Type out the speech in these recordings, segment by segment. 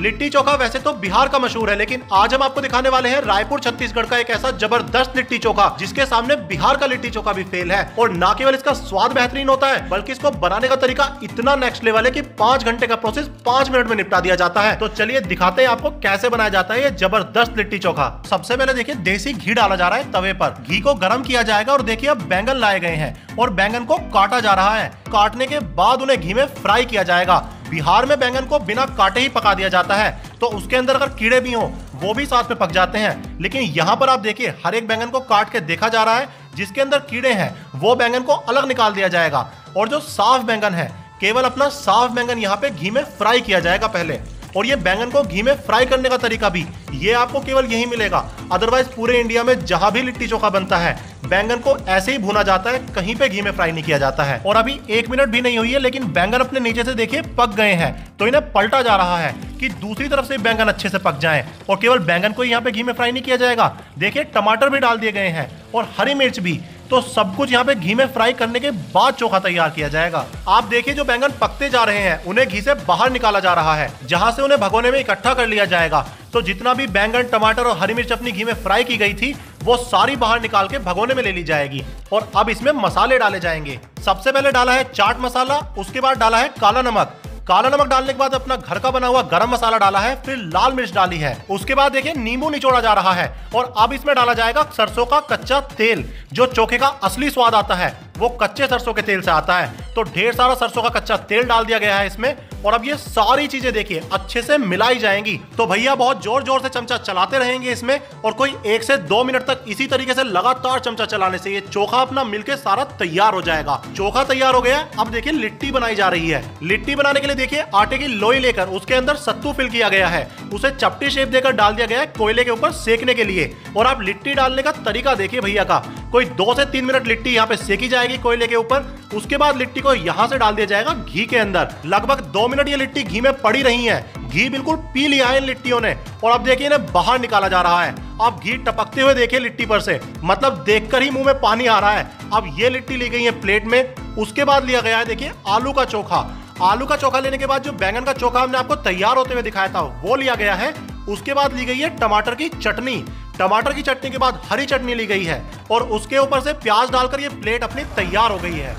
लिट्टी चोखा वैसे तो बिहार का मशहूर है, लेकिन आज हम आपको दिखाने वाले हैं रायपुर छत्तीसगढ़ का एक ऐसा जबरदस्त लिट्टी चोखा जिसके सामने बिहार का लिट्टी चोखा भी फेल है। और न केवल इसका स्वाद बेहतरीन होता है, बल्कि इसको बनाने का तरीका इतना नेक्स्ट लेवल है कि 5 घंटे का प्रोसेस 5 मिनट में निपटा दिया जाता है। तो चलिए दिखाते हैं आपको कैसे बनाया जाता है ये जबरदस्त लिट्टी चोखा। सबसे पहले देखिए देसी घी डाला जा रहा है तवे पर, घी को गर्म किया जाएगा और देखिए अब बैंगन लाए गए हैं और बैंगन को काटा जा रहा है। काटने के बाद उन्हें घी में फ्राई किया जाएगा। बिहार में बैंगन को बिना काटे ही पका दिया जाता है, तो उसके अंदर अगर कीड़े भी हों वो भी साथ में पक जाते हैं। लेकिन यहाँ पर आप देखिए हर एक बैंगन को काट के देखा जा रहा है, जिसके अंदर कीड़े हैं वो बैंगन को अलग निकाल दिया जाएगा और जो साफ बैंगन है केवल अपना साफ बैंगन यहाँ पे घी में फ्राई किया जाएगा पहले। और ये बैंगन को घी में फ्राई करने का तरीका भी ये आपको केवल यही मिलेगा, अदरवाइज पूरे इंडिया में जहाँ भी लिट्टी चोखा बनता है बैंगन को ऐसे ही भुना जाता है, कहीं पे घी में फ्राई नहीं किया जाता है। और अभी 1 मिनट भी नहीं हुई है लेकिन बैंगन अपने नीचे से देखिए पक गए हैं, तो इन्हें पलटा जा रहा है कि दूसरी तरफ से बैंगन अच्छे से पक जाएं। और केवल बैंगन को यहाँ पे घी में फ्राई नहीं किया जाएगा, देखिए टमाटर भी डाल दिए गए हैं और हरी मिर्च भी, तो सब कुछ यहाँ पे घी में फ्राई करने के बाद चोखा तैयार किया जाएगा। आप देखिए जो बैंगन पकते जा रहे हैं उन्हें घी से बाहर निकाला जा रहा है, जहाँ से उन्हें भगोने में इकट्ठा कर लिया जाएगा। तो जितना भी बैंगन, टमाटर और हरी मिर्च अपनी घी में फ्राई की गई थी वो सारी बाहर निकाल के भगोने में ले ली जाएगी। और अब इसमें मसाले डाले जाएंगे। सबसे पहले डाला है चाट मसाला, उसके बाद डाला है काला नमक। काला नमक डालने के बाद अपना घर का बना हुआ गरम मसाला डाला है, फिर लाल मिर्च डाली है, उसके बाद देखिए नींबू निचोड़ा जा रहा है। और अब इसमें डाला जाएगा सरसों का कच्चा तेल। जो चोखे का असली स्वाद आता है वो कच्चे सरसों के तेल से आता है, तो ढेर सारा सरसों का कच्चा तेल डाल दिया गया है इसमें। और अब ये सारी चीजें देखिए अच्छे से मिलाई जाएंगी। तो भैया बहुत जोर जोर से चमचा चलाते रहेंगे इसमें, और कोई 1 से 2 मिनट तक इसी तरीके से लगातार चमचा चलाने से ये चोखा अपना मिलके सारा तैयार हो जाएगा। चोखा तैयार हो गया, अब देखिए लिट्टी बनाई जा रही है। लिट्टी बनाने के लिए देखिए आटे की लोई लेकर उसके अंदर सत्तू फिल किया गया है, उसे चपटी शेप देकर डाल दिया गया है कोयले के ऊपर सेकने के लिए। और आप लिट्टी डालने का तरीका देखिए भैया का, कोई 2 से 3 मिनट लिट्टी यहाँ पे सेकी जाएगी कोयले के ऊपर। उसके बाद लिट्टी को यहाँ से डाल दिया जाएगा घी के अंदर। लगभग 2 मिनट ये लिट्टी घी में पड़ी रही है, घी बिल्कुल पी लिया है इन लिट्टियों ने। और अब देखिए इन्हें बाहर निकाला जा रहा है। अब घी टपकते हुए देखिए लिट्टी पर से, मतलब देखकर ही मुंह में पानी आ रहा है। अब ये लिट्टी ली गई है प्लेट में। उसके बाद लिया गया है देखिए आलू का चोखा। आलू का चोखा लेने के बाद जो बैंगन का चोखा हमने आपको तैयार होते हुए दिखाया था वो लिया गया है। उसके बाद ली गई है टमाटर की चटनी। टमाटर की चटनी के बाद हरी चटनी ली गई है और उसके ऊपर से प्याज डालकर ये प्लेट अपनी तैयार हो गई है।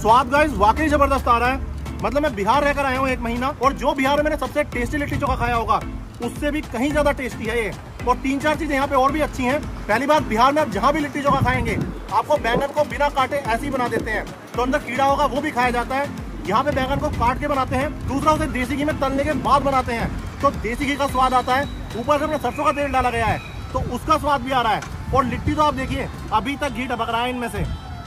स्वाद गाइस वाकई जबरदस्त आ रहा है, मतलब मैं बिहार रहकर आया हूँ 1 महीना और जो बिहार में मैंने सबसे टेस्टी लिट्टी चोखा खाया होगा उससे भी कहीं ज्यादा टेस्टी है ये। और 3-4 चीजें यहाँ पे और भी अच्छी हैं। पहली बात, बिहार में आप जहाँ भी लिट्टी चोखा खाएंगे आपको बैंगन को बिना काटे ऐसे ही बना देते हैं, तो अंदर कीड़ा होगा वो भी खाया जाता है। यहाँ पे बैंगन को काट के बनाते हैं। दूसरा, उसे देसी घी में तलने के बाद बनाते हैं, तो देसी घी का स्वाद आता है। ऊपर से अपने सरसों का तेल डाला गया है तो उसका स्वाद भी आ रहा है। और लिट्टी तो आप देखिए अभी तक घी टपक रहा है इनमें से,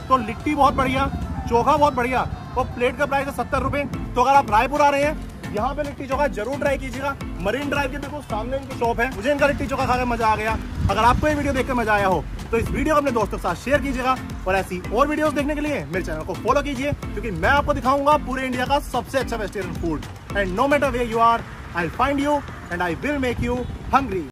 तो लिट्टी बहुत बढ़िया, चोखा बहुत बढ़िया। और प्लेट का प्राइस है 70 रुपये। तो अगर आप रायपुर आ रहे हैं यहाँ पे लिट्टी चोखा जरूर ट्राई कीजिएगा। मरीन ड्राइव के बिल्कुल सामने इनकी शॉप है। मुझे इनका लिट्टी चोखा खाकर मजा आ गया। अगर आपको ये वीडियो देखकर मजा आया हो तो इस वीडियो को अपने दोस्तों के साथ शेयर कीजिएगा। और ऐसी और वीडियोस देखने के लिए मेरे चैनल को फॉलो कीजिए, क्योंकि मैं आपको दिखाऊंगा पूरे इंडिया का सबसे अच्छा vegetarian food. And no matter where you are, I will find you and I will make you hungry.